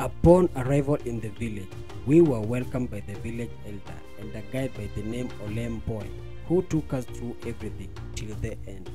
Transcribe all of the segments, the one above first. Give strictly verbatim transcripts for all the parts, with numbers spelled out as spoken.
Upon arrival in the village, we were welcomed by the village elder and a guide by the name Olempoi, who took us through everything till the end.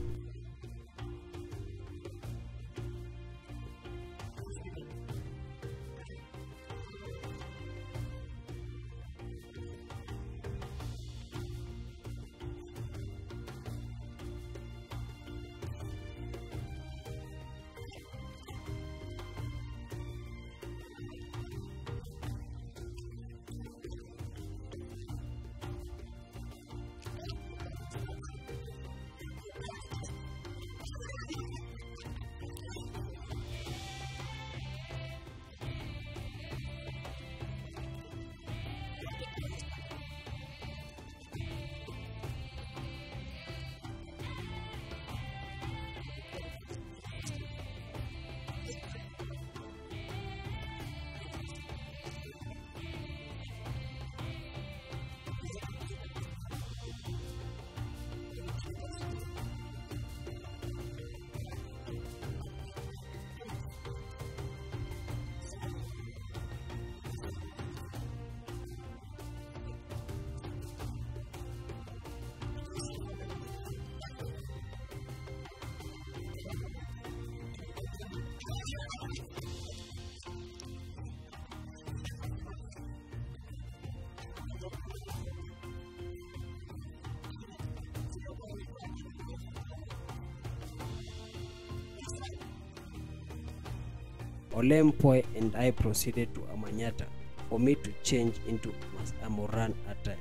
Olempoi and I proceeded to Amanyata for me to change into a Moran attire.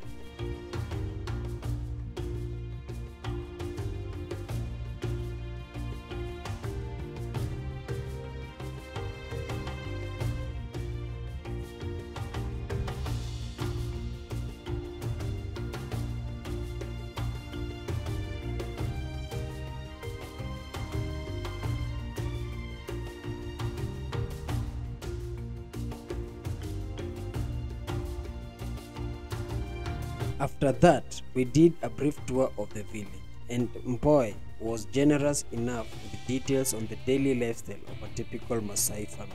After that, we did a brief tour of the village, and Olempoi was generous enough with details on the daily lifestyle of a typical Maasai family.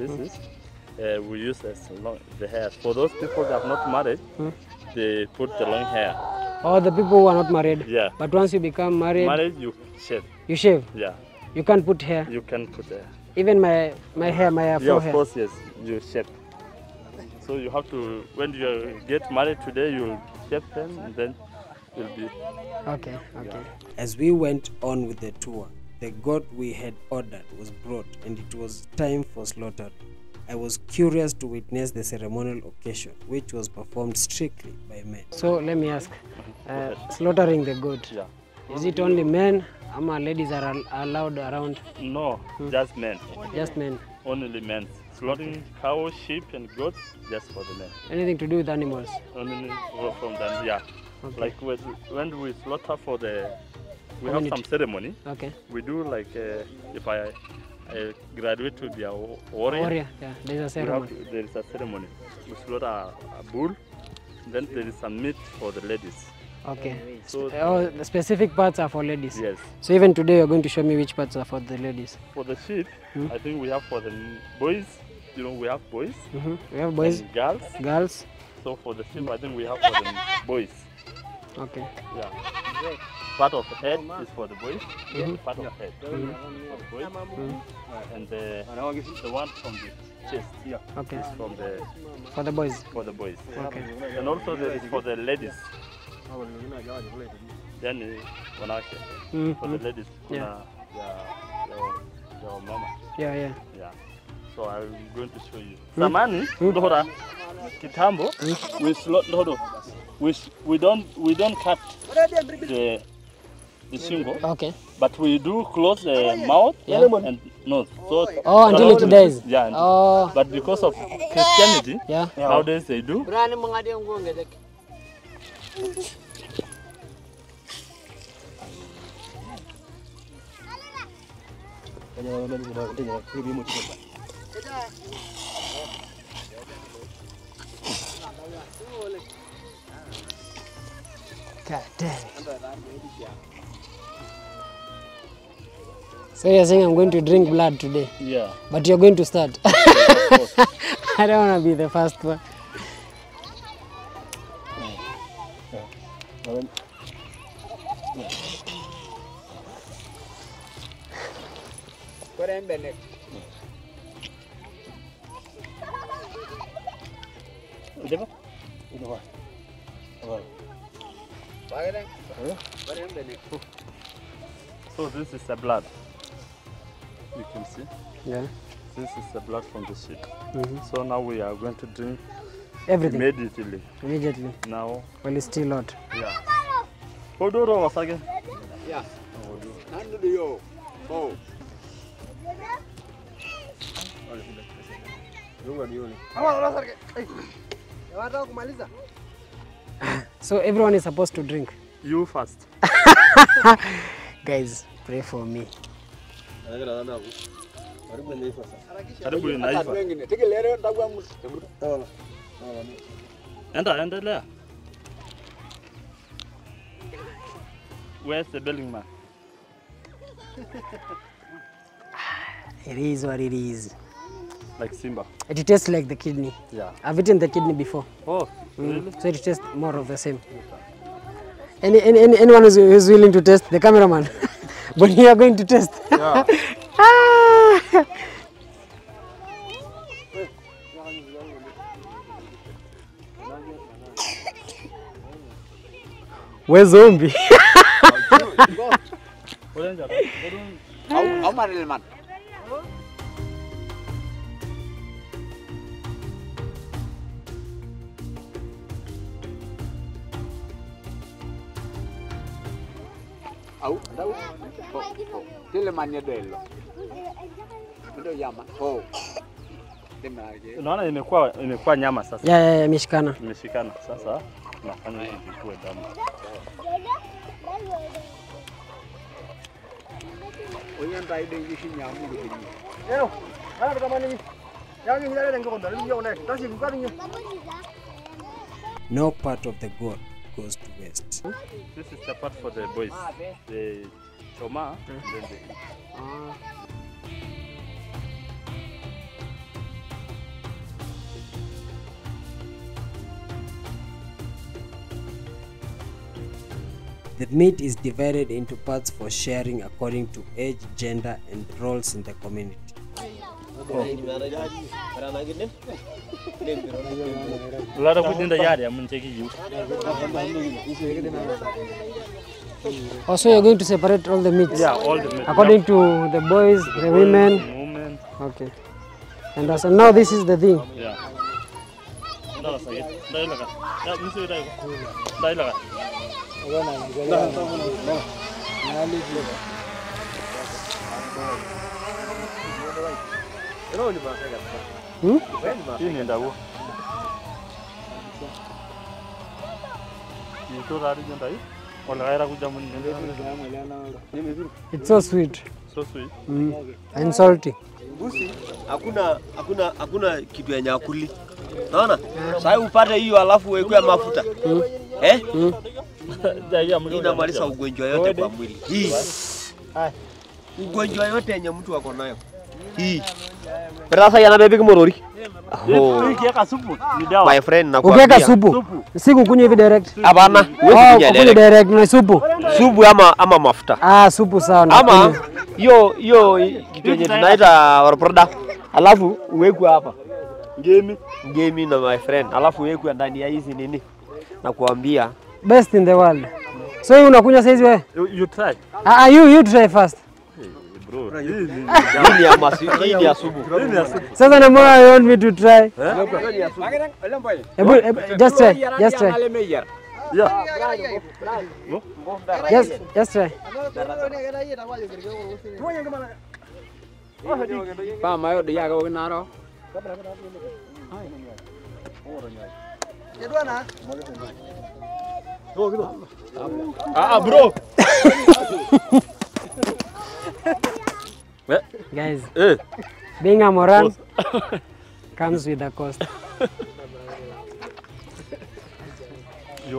this mm. is, uh, we use as long the hair. For those people that are not married, mm. they put the long hair. Oh, the people who are not married. Yeah. But once you become married, married you shave. You shave. Yeah. You can't put hair. You can put hair. Even my my hair, my forehead. Yeah, of hair. course, yes. You shave. So you have to, when you get married today, you'll shave them and then you'll be. Okay. Okay. Yeah. As we went on with the tour, the goat we had ordered was brought, and it was time for slaughter. I was curious to witness the ceremonial occasion, which was performed strictly by men. So let me ask, uh, slaughtering the goat, yeah. is it only men? Ama ladies are al allowed around? No, hmm? just men. Just men. Only men. Slaughtering cows, sheep, and goats, just for the men. Anything to do with animals? Only from them, yeah. Okay. Like with, when we slaughter for the, we Community. have some ceremony. Okay. We do like uh, if I. Uh, graduate to be a warrior. warrior yeah. There's a ceremony. Have, there is a ceremony. We slaughter a, a bull, then there is some meat for the ladies. Okay. So oh, the specific parts are for ladies. Yes. So even today you're going to show me which parts are for the ladies. For the sheep, hmm? I think we have for the boys. You know, we have boys. Mm-hmm. We have boys. And girls. Girls. So for the sheep, I think we have for the boys. Okay. Yeah. Part of the head is for the boys, mm-hmm. part of the head mm-hmm. for the boys, mm-hmm. and the, the one from the chest yeah. okay. is from the, for the boys. For the boys. Okay. And also there is for the ladies. Then mm-hmm. for the ladies, yeah. your, your mama. Yeah, yeah. yeah. So I'm going to show you. Samani, kitambo, we we don't we don't cut the. The shingle, okay. But we do close the mouth yeah. and nose. So oh, until it dies. Yeah. Oh. But because of Christianity, yeah. nowadays they do. God damn it. So you're saying I'm going to drink blood today? Yeah. But you're going to start? Yeah, of course. I don't want to be the first one. So this is the blood. You can see. Yeah. This is the blood from the sheep. Mm-hmm. So now we are going to drink everything immediately. Immediately. Now. Well, it's still hot. Yeah. Hold on once again. Yeah. Oh. So everyone is supposed to drink. You first. Guys, pray for me. Where's the building man? It is what it is. Like Simba. It tastes like the kidney. Yeah. I've eaten the kidney before. Oh, really? Mm. So it tastes more of the same. Any, any, any anyone who's, who's willing to test the cameraman? But you are going to test. Yeah. Ah. We're zombie. Oh, unaona imekuwa imekuwa nyama sasa. Yeah, yeah, imeshikana. Imeshikana sasa. Nafanya hivi kwa damu. Unyanda ile ngishi nyamu ndio. Leo, bana kama nini? Yaani unaleta ngoko ndani ndio unaenda. Tashi kukari nyo. No part of the goat goes to waste. This is the part for the boys. The choma. Mm-hmm. Then the... ah. The meat is divided into parts for sharing according to age, gender, and roles in the community. Also, you're going to separate all the meats? Yeah, all the meats. According to the boys, the women? Women. Okay. And also, now this is the thing? Yeah. It's so sweet. So sweet. Mm. And salty. Eh? Hmm? Inamaliza ugonjwa yote kwa mwili. Hii. Ugonjwa yote yenye mtu wako nayo. Hii. Rasa yana bebe kimorori. Oh. My friend nakwambia. Ukiweka supu. Siku kunywa hivi direct. Hapana. Wewe kunywa direct na supu. Supu ama ama mafuta. Ah, supu sana. Ama hiyo hiyo kitu yenye tunaita waroda. Alafu uweke hapa. Ngemi. Ngemi na my friend. Alafu uweke ndani ya hizi nini? Nakwambia best in the world. So you unakunywa saizi wewe? You, you try. Ah, you you try first. Hey, bro. Hii ya masiku, hii ya subu. Sasa na mbona you want me to try? Olempoi. Just try. Just try. Yeah. Just just try. Pa mayo dia ga winaro. Ah, bro! Guys, eh. Being a Moran comes with a cost.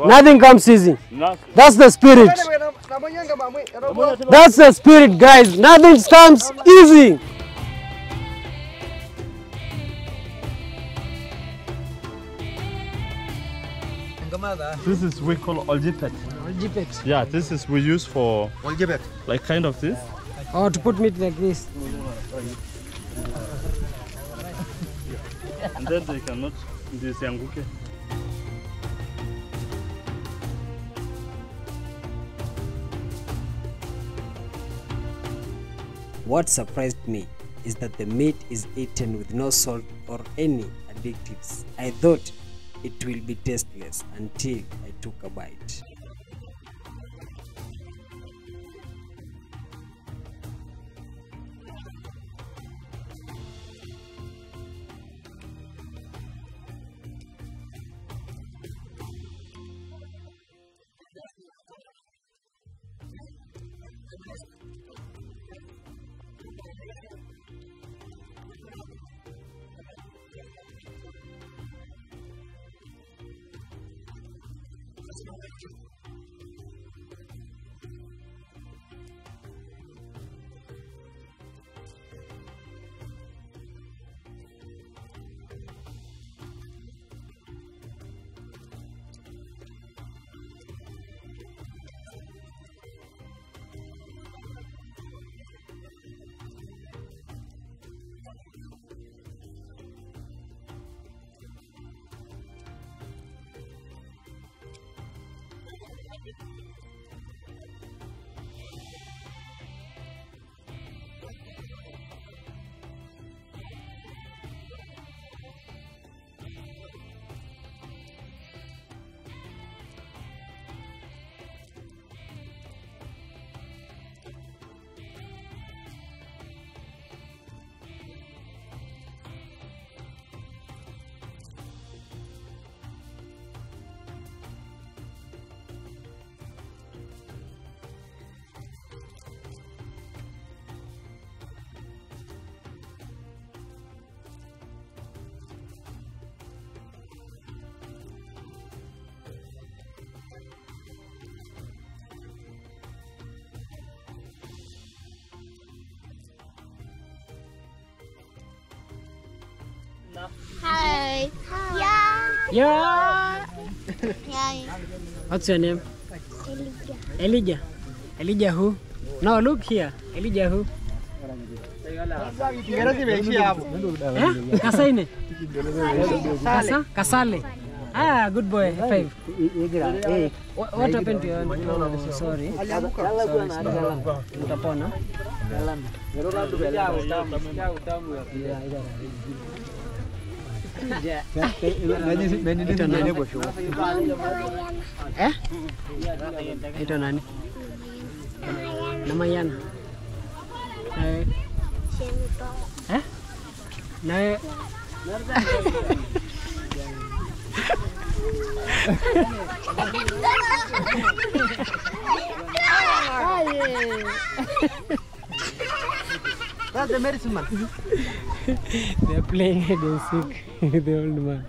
Nothing comes easy. Nothing. That's the spirit. That's the spirit, guys. Nothing comes easy. This is we call Oljipet. Oljipet. Yeah, this is we use for Oljipet. Like kind of this. Oh, to put meat like this. And then they cannot disianguke. What surprised me is that the meat is eaten with no salt or any additives. I thought it will be tasteless until I took a bite. Hi. Hi. Yeah. Yeah. What's your name? Elijah. Elijah who? No, look here. Elijah who? Kasane. Kasa? Kasale. Ah, good boy. Five. What, what happened to you? Oh, sorry. Sorry. Namayana. Eh? Eh? Nae. That's the medicine man. They're playing hide and seek with the old man.